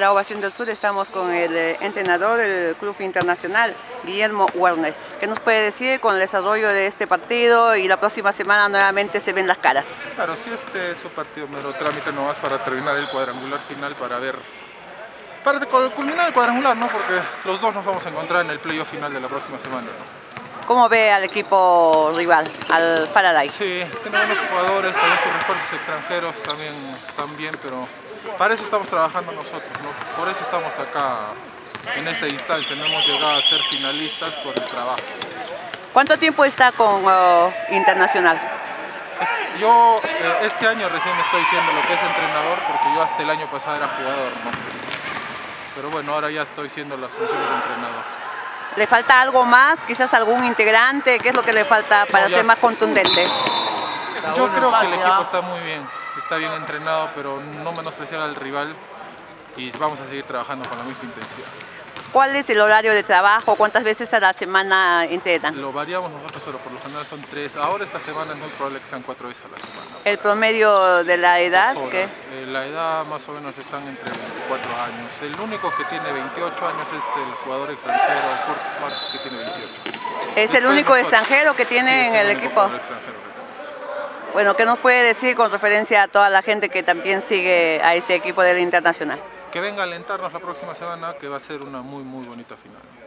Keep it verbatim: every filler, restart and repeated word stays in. La Ovación del Sur estamos con el entrenador del Club Internacional, Guillermo Werner. ¿Qué nos puede decir con el desarrollo de este partido y la próxima semana nuevamente se ven las caras? Claro, sí, este es un partido mero trámite nomás para terminar el cuadrangular final, para ver, para culminar el cuadrangular, ¿no? Porque los dos nos vamos a encontrar en el playoff final de la próxima semana, ¿no? ¿Cómo ve al equipo rival, al Faraday? Sí, tenemos unos jugadores, también sus refuerzos extranjeros también están bien, pero para eso estamos trabajando nosotros, ¿no? Por eso estamos acá en esta instancia, no hemos llegado a ser finalistas por el trabajo. ¿Cuánto tiempo está con uh, Internacional? Yo eh, este año recién estoy siendo lo que es entrenador, porque yo hasta el año pasado era jugador, ¿no? Pero bueno, ahora ya estoy siendo las funciones de entrenador. ¿Le falta algo más? ¿Quizás algún integrante? ¿Qué es lo que le falta para no, ser más contundente? Yo creo que el equipo está muy bien, está bien entrenado, pero no menospreciar al rival, y vamos a seguir trabajando con la misma intensidad. ¿Cuál es el horario de trabajo? ¿Cuántas veces a la semana entrenan? Lo variamos nosotros, pero por lo general son tres. Ahora esta semana es muy probable que sean cuatro veces a la semana. ¿El promedio de la edad? ¿Qué? Eh, la edad más o menos están entre veinticuatro años. El único que tiene veintiocho años es el jugador extranjero, Cortés Martes, que tiene veintiocho. ¿Es el único extranjero que tiene en el equipo? Sí, es el único extranjero. Bueno, ¿qué nos puede decir con referencia a toda la gente que también sigue a este equipo del Internacional? Que venga a alentarnos la próxima semana, que va a ser una muy, muy bonita final.